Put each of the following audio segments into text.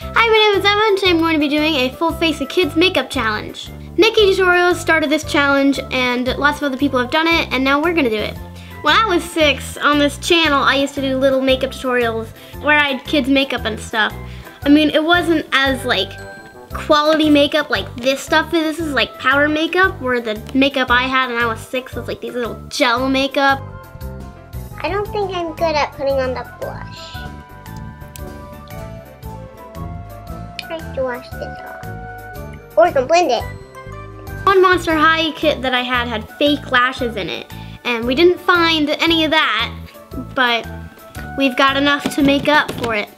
Hi, my name is Emma and today I'm going to be doing a full face of kids makeup challenge. Nikki Tutorials started this challenge and lots of other people have done it, and now we're going to do it. When I was 6, on this channel I used to do little makeup tutorials where I had kids makeup and stuff. I mean, it wasn't as like quality makeup like this stuff. This is like powder makeup, where the makeup I had when I was 6 was like these little gel makeup. I don't think I'm good at putting on the blush. I have to wash this off. Or you can blend it. One Monster High kit that I had fake lashes in it, and we didn't find any of that, but we've got enough to make up for it.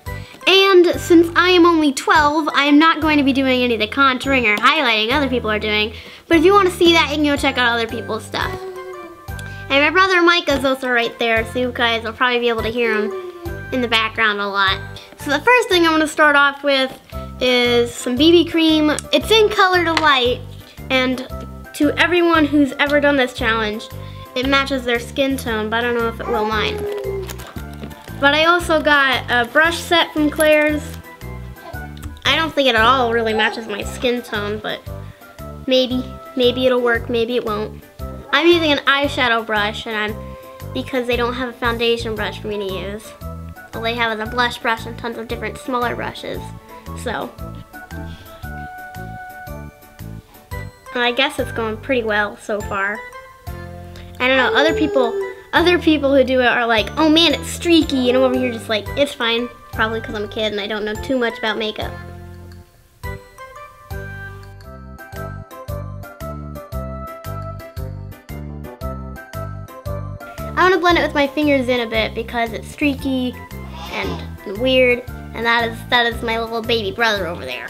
And since I am only 12, I am not going to be doing any of the contouring or highlighting other people are doing, but if you want to see that, you can go check out other people's stuff. And my brother Micah's also right there, so you guys will probably be able to hear him in the background a lot. So the first thing I'm going to start off with is some BB cream. It's in Color to Light, and to everyone who's ever done this challenge, it matches their skin tone, but I don't know if it will mine. But I also got a brush set from Claire's. I don't think it at all really matches my skin tone, but maybe it'll work, maybe it won't. I'm using an eyeshadow brush, and because they don't have a foundation brush for me to use. All they have is a blush brush and tons of different smaller brushes. So, I guess it's going pretty well so far. I don't know, other people who do it are like, oh man, it's streaky, and I'm over here just like, it's fine, probably because I'm a kid and I don't know too much about makeup. I want to blend it with my fingers in a bit because it's streaky and weird, and that is my little baby brother over there.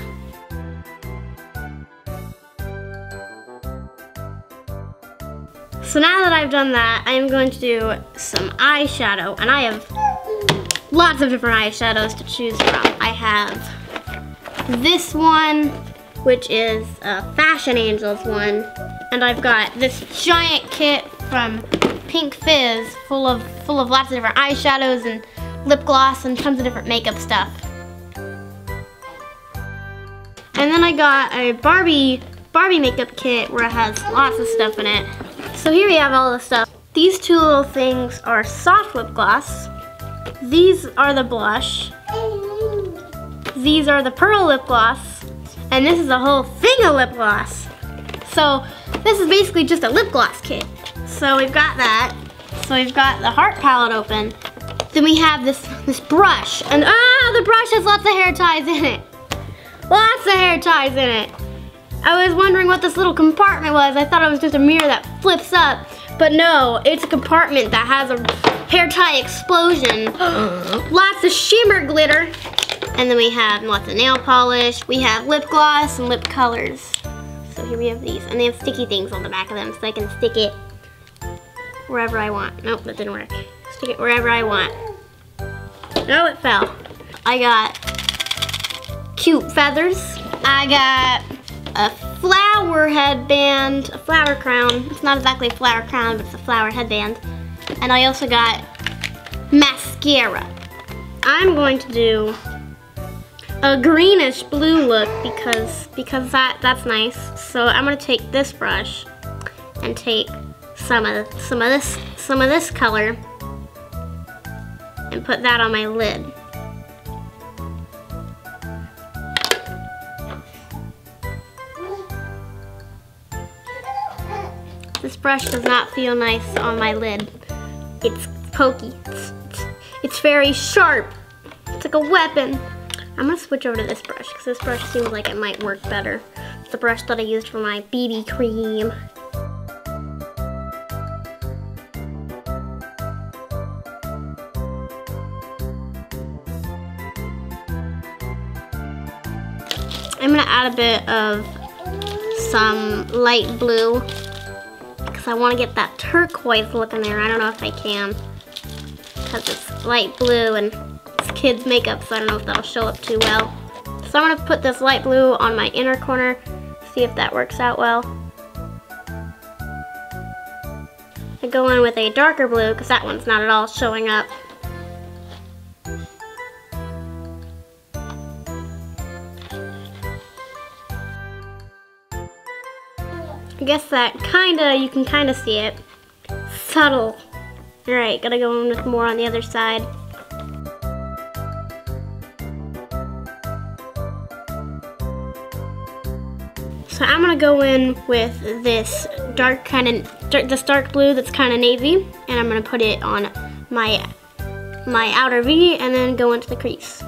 So now that I've done that, I am going to do some eyeshadow, and I have lots of different eyeshadows to choose from. I have this one, which is a Fashion Angels one, and I've got this giant kit from Pink Fizz full of lots of different eyeshadows and lip gloss and tons of different makeup stuff. And then I got a Barbie makeup kit where it has lots of stuff in it. So here we have all the stuff. These two little things are soft lip gloss. These are the blush. These are the pearl lip gloss. And this is a whole thing of lip gloss. So this is basically just a lip gloss kit. So we've got that. So we've got the heart palette open. Then we have this brush, and the brush has lots of hair ties in it. Lots of hair ties in it. I was wondering what this little compartment was. I thought it was just a mirror that flips up, but no, it's a compartment that has a hair tie explosion. Lots of shimmer glitter. And then we have lots of nail polish. We have lip gloss and lip colors. So here we have these, and they have sticky things on the back of them so I can stick it wherever I want. Nope, that didn't work. Stick it wherever I want. No, it fell. I got cute feathers. I got a flower headband, a flower crown. It's not exactly a flower crown, but it's a flower headband. And I also got mascara. I'm going to do a greenish blue look because that's nice. So I'm gonna take this brush and take some of this color and put that on my lid. This brush does not feel nice on my lid. It's pokey. It's very sharp. It's like a weapon. I'm gonna switch over to this brush because this brush seems like it might work better. It's the brush that I used for my BB cream. I'm gonna add a bit of some light blue because I want to get that turquoise look in there. I don't know if I can because it's light blue and it's kids makeup, so I don't know if that'll show up too well. So I'm gonna put this light blue on my inner corner, see if that works out well. I go in with a darker blue because that one's not at all showing up. I guess that kinda, you can kinda see it. Subtle. Alright, gotta go in with more on the other side. So I'm gonna go in with this dark this dark blue that's kinda navy, and I'm gonna put it on my outer V and then go into the crease.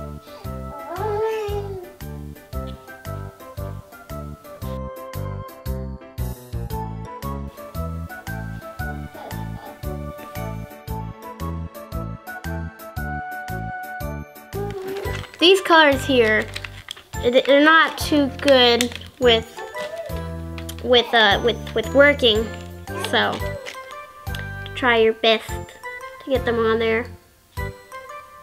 These colors here, they're not too good with working, so try your best to get them on there.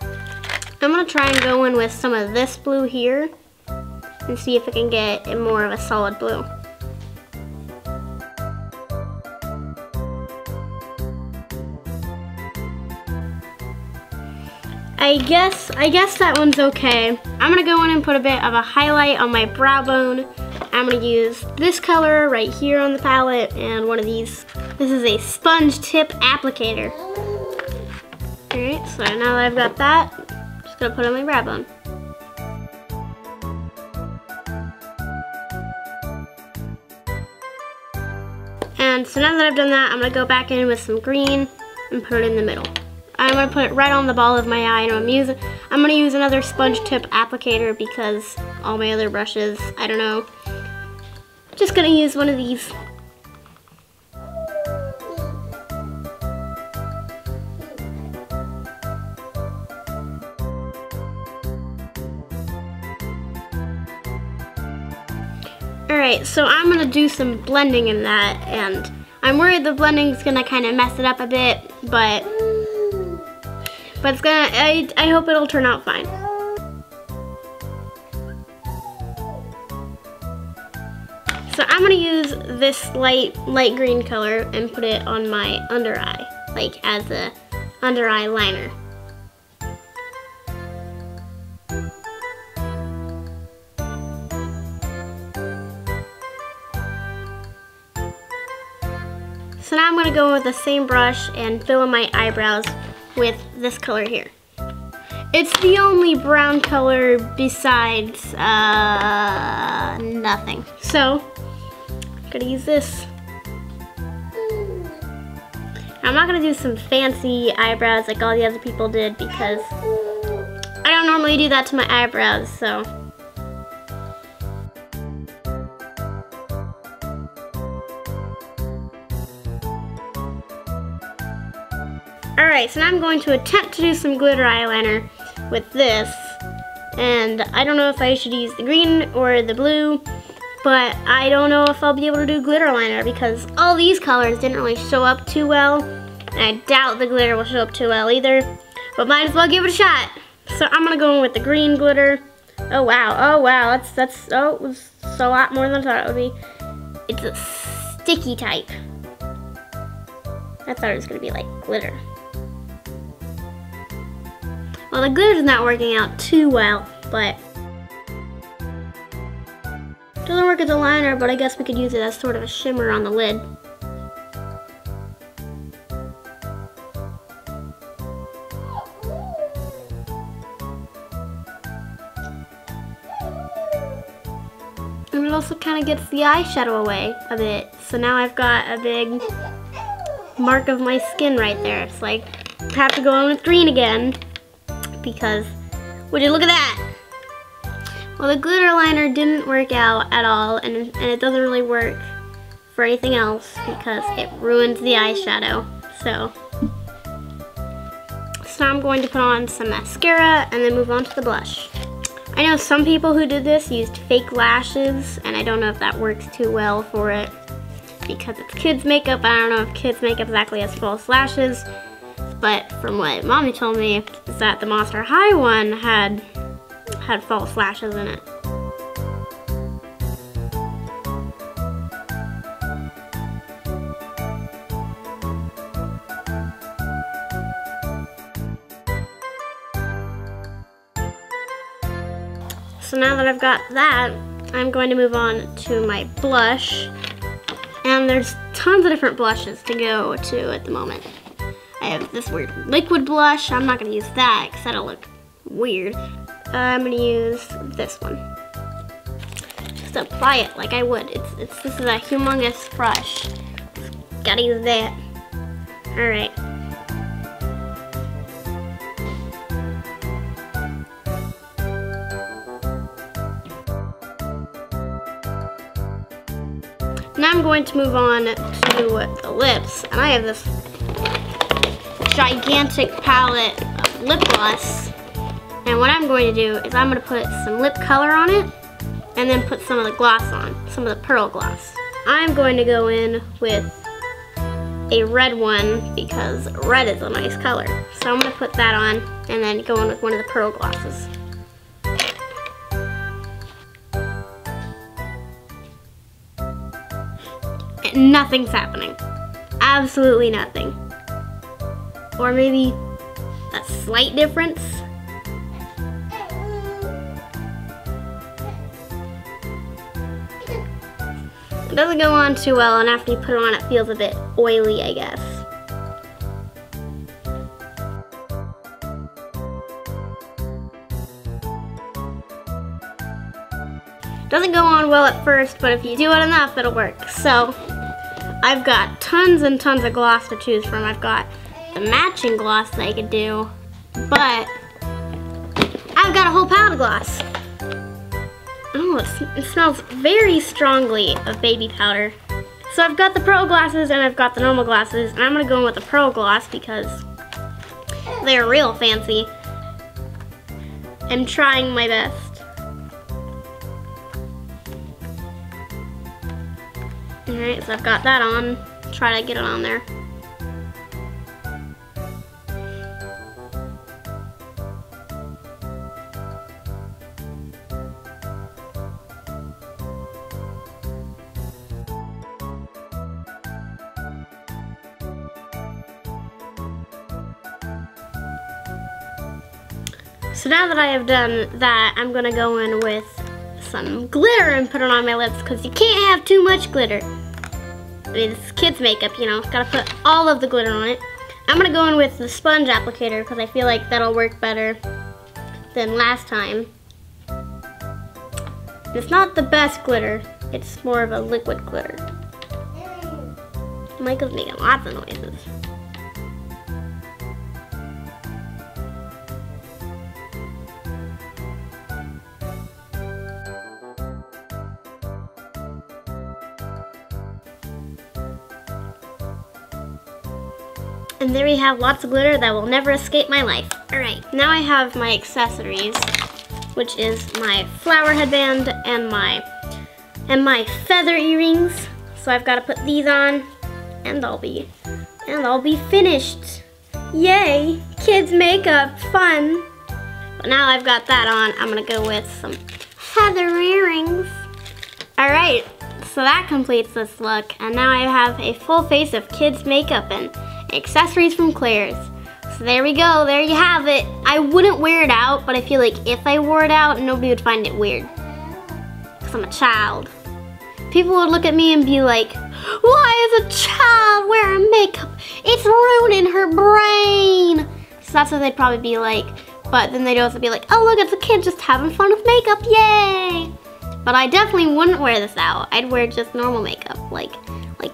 I'm gonna try and go in with some of this blue here and see if I can get it more of a solid blue. I guess that one's okay. I'm gonna go in and put a bit of a highlight on my brow bone. I'm gonna use this color right here on the palette and one of these. This is a sponge tip applicator. All right, so now that I've got that, I'm just gonna put on my brow bone. And so now that I've done that, I'm gonna go back in with some green and put it in the middle. I'm gonna put it right on the ball of my eye, and I'm gonna use another sponge tip applicator because all my other brushes, I don't know. Just gonna use one of these. All right, so I'm gonna do some blending in that, and I'm worried the blending's gonna kinda mess it up a bit, but it's gonna, I hope it'll turn out fine. So I'm gonna use this light green color and put it on my under eye, like as a under eye liner. So now I'm gonna go with the same brush and fill in my eyebrows with this color here. It's the only brown color besides nothing. So I'm gonna use this. I'm not gonna do some fancy eyebrows like all the other people did because I don't normally do that to my eyebrows, so. Alright, so now I'm going to attempt to do some glitter eyeliner with this, and I don't know if I should use the green or the blue, but I don't know if I'll be able to do glitter liner because all these colors didn't really show up too well, and I doubt the glitter will show up too well either, but might as well give it a shot. So I'm gonna go in with the green glitter. Oh wow, that's oh, it was a lot more than I thought it would be. It's a sticky type. I thought it was gonna be like glitter. Well, the glitter's not working out too well, but it doesn't work as a liner, but I guess we could use it as sort of a shimmer on the lid. And it also kind of gets the eyeshadow away a bit, so now I've got a big mark of my skin right there. It's like, I have to go in with green again. Because, would you look at that? Well, the glitter liner didn't work out at all, and it doesn't really work for anything else because it ruins the eyeshadow. So I'm going to put on some mascara and then move on to the blush. I know some people who did this used fake lashes, and I don't know if that works too well for it because it's kids' makeup. I don't know if kids' makeup exactly has false lashes. But from what Mommy told me is that the Monster High one had false lashes in it. So now that I've got that, I'm going to move on to my blush. and there's tons of different blushes to go to at the moment. I have this weird liquid blush. I'm not gonna use that because that'll look weird. I'm gonna use this one. Just apply it like I would. This is a humongous brush. Gotta use that. All right. Now I'm going to move on to the lips, and I have this gigantic palette of lip gloss, and what I'm going to do is I'm going to put some lip color on it and then put some of the gloss on, some of the pearl gloss. I'm going to go in with a red one because red is a nice color, so I'm going to put that on and then go in with one of the pearl glosses. Nothing's happening. Absolutely nothing. Or maybe a slight difference. It doesn't go on too well, and after you put it on, it feels a bit oily, I guess. It doesn't go on well at first, but if you do it enough, it'll work. So I've got tons and tons of gloss to choose from. I've got the matching gloss that I could do, but I've got a whole palette of gloss. Oh, it smells very strongly of baby powder. So I've got the pearl glosses and I've got the normal glosses, and I'm gonna go in with the pearl gloss because they're real fancy. I'm trying my best. Alright, so I've got that on. Try to get it on there. So now that I have done that, I'm gonna go in with some glitter and put it on my lips because you can't have too much glitter. I mean, it's kids' makeup, you know, gotta put all of the glitter on it. I'm gonna go in with the sponge applicator because I feel like that'll work better than last time. It's not the best glitter, it's more of a liquid glitter. Michael's making lots of noises. And there we have lots of glitter that will never escape my life. All right, now I have my accessories, which is my flower headband and my feather earrings. So I've got to put these on, and I'll be finished. Yay, kids makeup, fun. But now I've got that on, I'm gonna go with some feather earrings. All right, so that completes this look, and now I have a full face of kids makeup and accessories from Claire's. So there we go, there you have it. I wouldn't wear it out, but I feel like if I wore it out, nobody would find it weird. Because I'm a child. People would look at me and be like, why is a child wearing makeup? It's ruining her brain. So that's what they'd probably be like. But then they'd also be like, oh look, it's a kid just having fun with makeup, yay. But I definitely wouldn't wear this out. I'd wear just normal makeup, like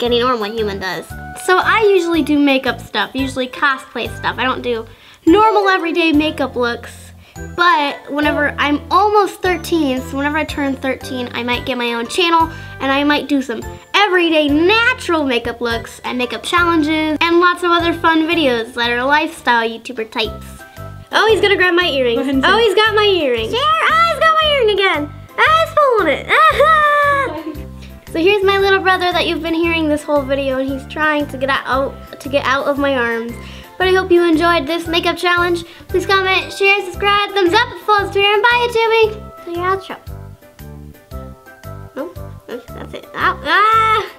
any normal human does. So I usually do makeup stuff, usually cosplay stuff. I don't do normal everyday makeup looks, but whenever I'm almost 13, so whenever I turn 13, I might get my own channel and I might do some everyday natural makeup looks and makeup challenges and lots of other fun videos that are lifestyle YouTuber types. Oh, he's gonna grab my earrings. Oh, he's got my earring. Yeah, oh, he's got my earring again. Ah, he's pulling it. So here's my little brother that you've been hearing this whole video, and he's trying to get out of my arms. But I hope you enjoyed this makeup challenge. Please comment, share, subscribe, thumbs up, follow us Twitter, and bye YouTube. So your outro. Oh, that's it. Ow. Ah!